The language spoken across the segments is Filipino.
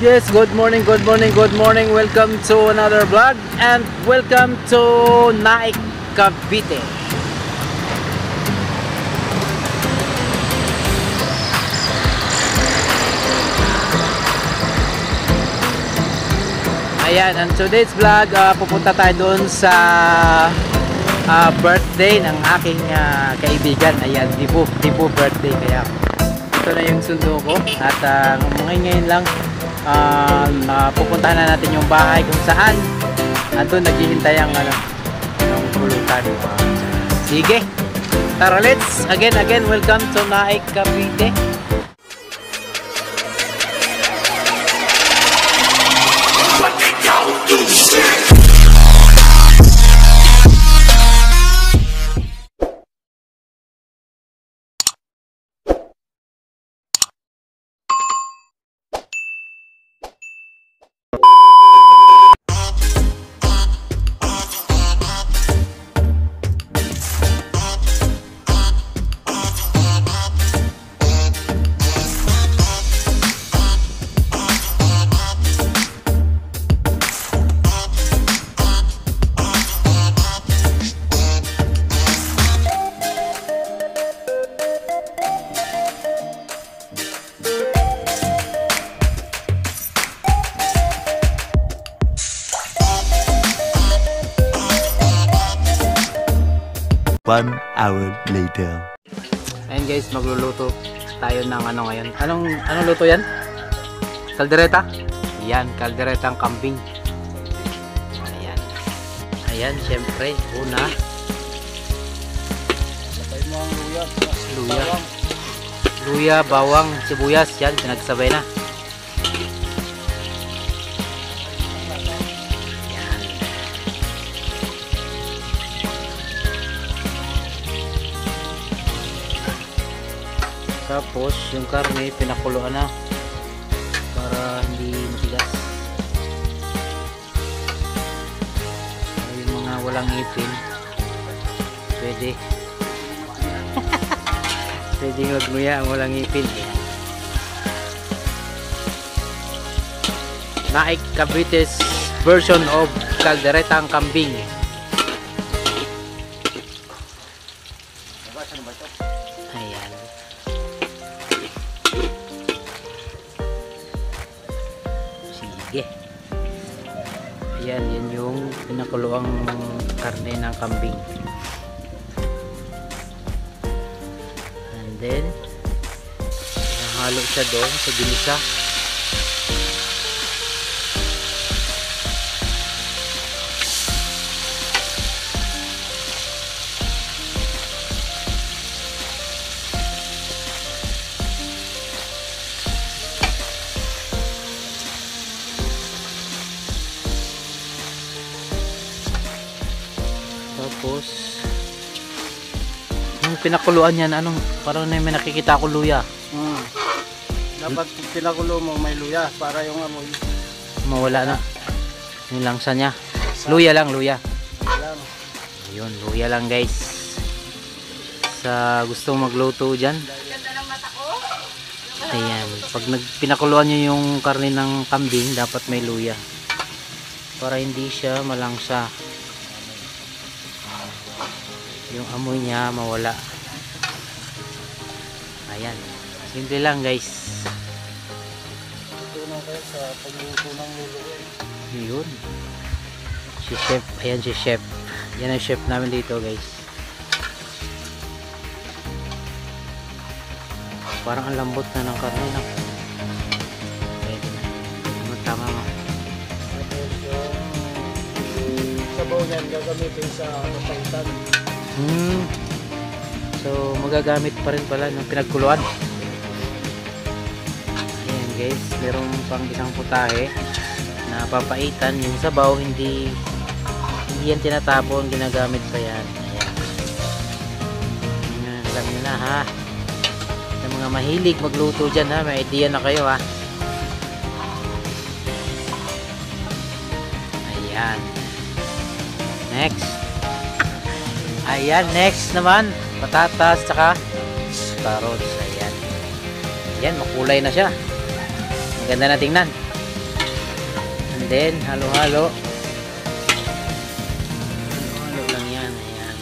Yes, good morning. Welcome to another vlog and welcome to Naic, Cavite. Ayan, and today's vlog, pupunta tayo doon sa birthday ng aking kaibigan. Ayan, di po birthday, kaya ito na yung sundo ko at ngayon lang. Pupuntahan na natin yung bahay kung saan doon naghihintay ang yung pulutan. Sige, tara, let's again welcome to Naic, Cavite. One hour later. Ayun guys, magluluto tayo ng ano ngayon. Anong luto yan? Kaldereta? Yan, kalderetang kambing. Ayan, syempre, una. Sabay mo ang luya. Luya, bawang, sibuyas. Yan, pinagsabay na. Tapos yung karne pinakuluan na para hindi matigas. Yung mga walang ngipin pwede magluya ang walang ngipin. Naic, Cavite's version of kalderetang kambing. Ayan, sige. Ayan, yan yung pinakuluang karne ng kambing. And then nahalo siya doon sa ginisa. Tapos yung pinakuluan yan, parang may nakikita ko luya. Dapat pinakulo mo may luya para yung amoy mawala na. Yun lang sa niya. Luya lang. Ayun, luya lang guys. Sa gustong magluto dyan. Ayan, pag pinakuluan nyo yung karne ng kambing, dapat may luya. Para hindi siya malangsa. Yung amoy niya mawala. Ayan, simple lang guys. Ito na kayo sa pagluto ng luluin. Yun si chef. Ayan si chef. Yan ang chef namin dito guys. Parang ang lambot na ng karne na. Pwede na. Tama mo. Tapos yung sabaw niyan gagamitin sa kapaitan. So magagamit pa rin pala ng pinagkuluan. Ayan guys, merong pang isang putahe na papaitan. Yung sabaw hindi yan tinatapon, ginagamit pa yan. Ayan, alam nyo na ha. Sa mga mahilig magluto dyan ha, may idea na kayo ha. Ayan, next. Ayan, next naman, patatas tsaka carrots. Ayan, makulay na siya. Ang ganda na tingnan. then halo-halo. Halo-halo lang yan. Ayan.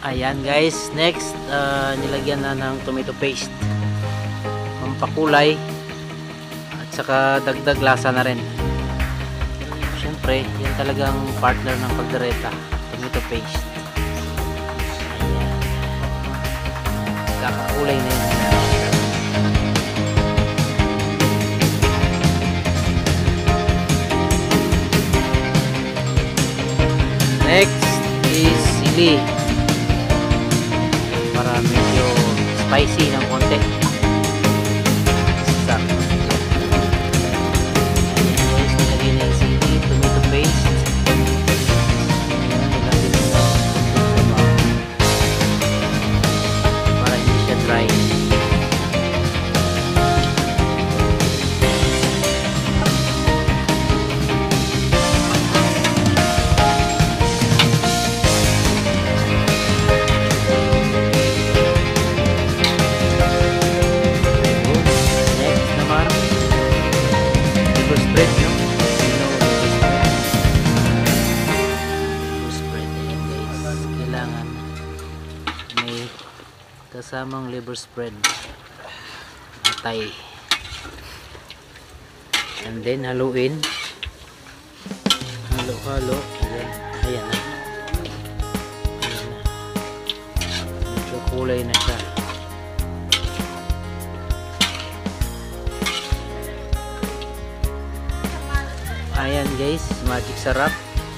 Ayan guys, next nilagyan na ng tomato paste. Pakulay at saka dagdag lasa na rin. Siyempre, yan talagang partner ng pagdereta, tomato paste. Kakakulay na yun. Next is sili. Para medyo spicy ng konti. Kasamang liver spread, atay, and then haluin, halo-halo. Ayan na, medyo kulay na siya. Ayan guys, magic sarap,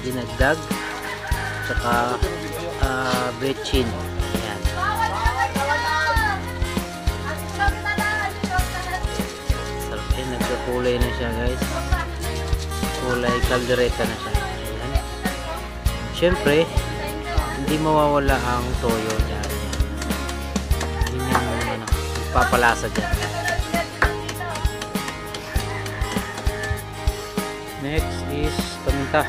dinagdag, tsaka brechin. Kulay na siya guys, kulay kaldereta na siya. Ayan. Siyempre hindi mawawala ang toyo dyan, yun yung ano, papalasa dyan. Next is paminta,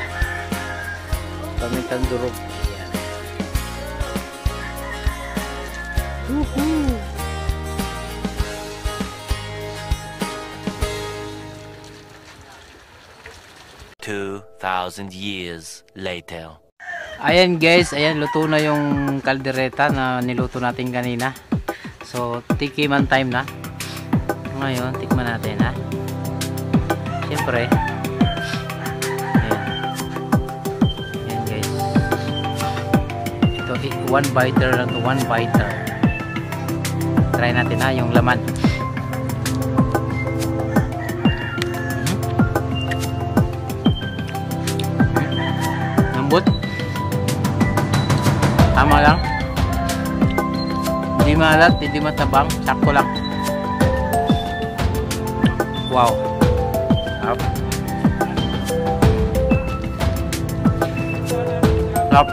pamintang durog. Ayan. Woohoo! Years later. Ayan guys, ayan luto na yung kaldereta na niluto natin kanina. So, tikiman time na. Ngayon, tikman natin ha. Siyempre. Ayan. Ayan guys. Ito, one biter lang to, one biter. Try natin ha, yung laman. Tama lang, hindi malat, hindi matabang, sakto lang. Wow, up up.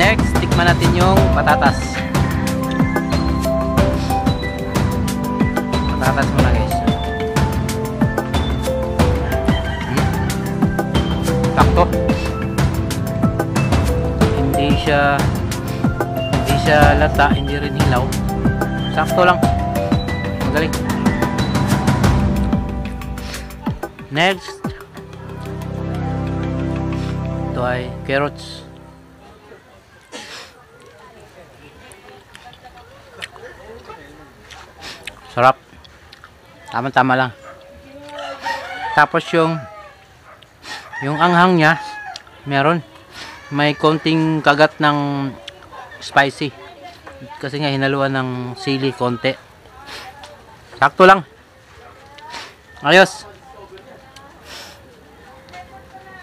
Next, tikman natin yung patatas. Patatas muna guys. Sakto. Hindi siya lata, hindi rin hilaw. Sakto lang. Magaling. Next. Ito ay carrots. Sarap. Tama-tama lang. Tapos yung anghang niya, meron, may konting kagat ng spicy kasi nga hinaluan ng sili konti. Sakto lang, ayos.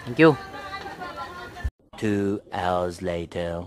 Thank you. 2 hours later.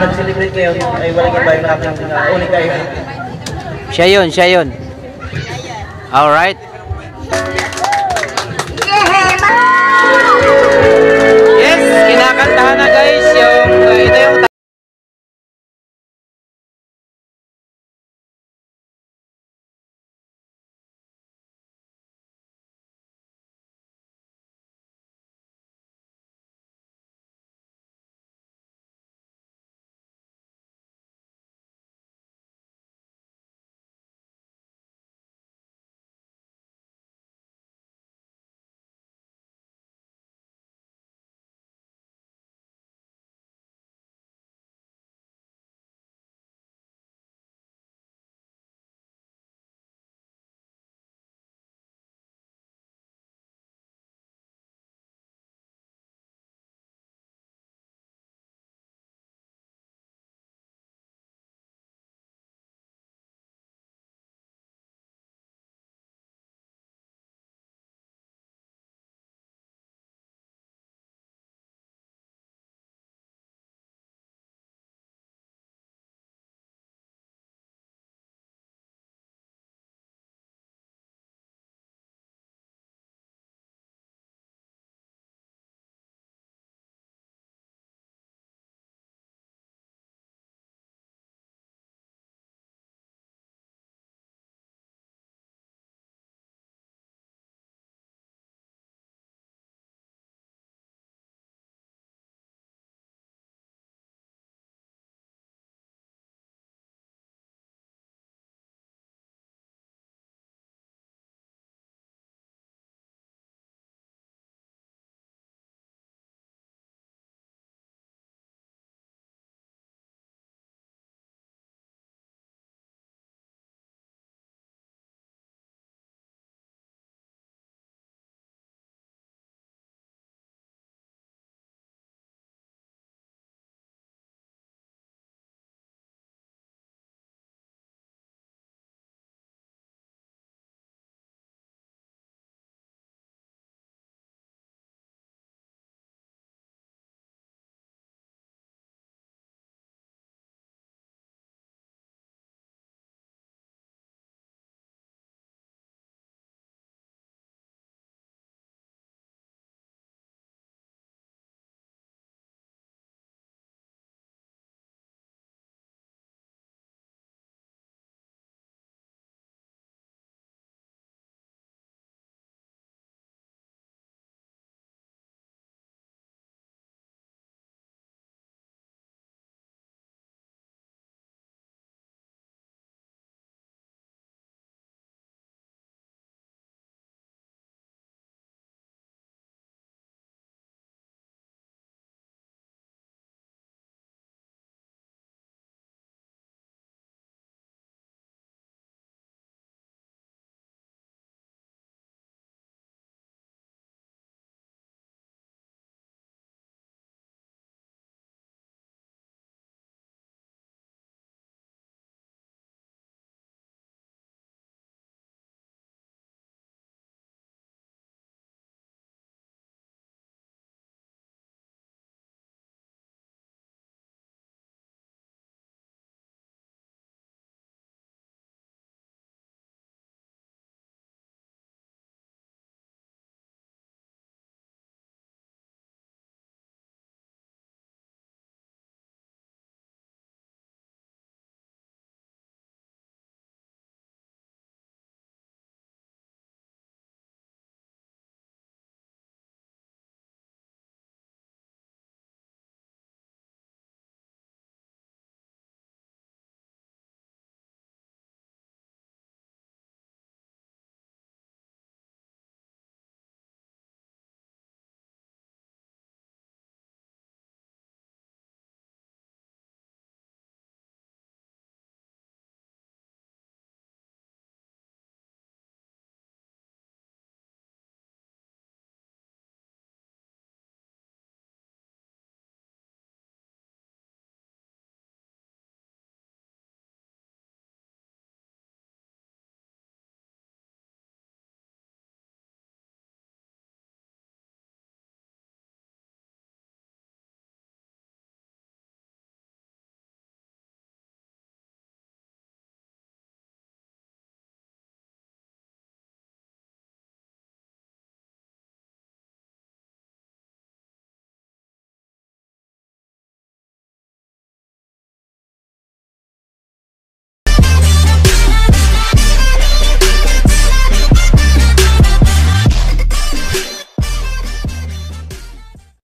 nag-celebrate ngayon ay walang iba yung aking unika yun. Siya yun, siya yun. Alright. Yes, kinakantahan na guys.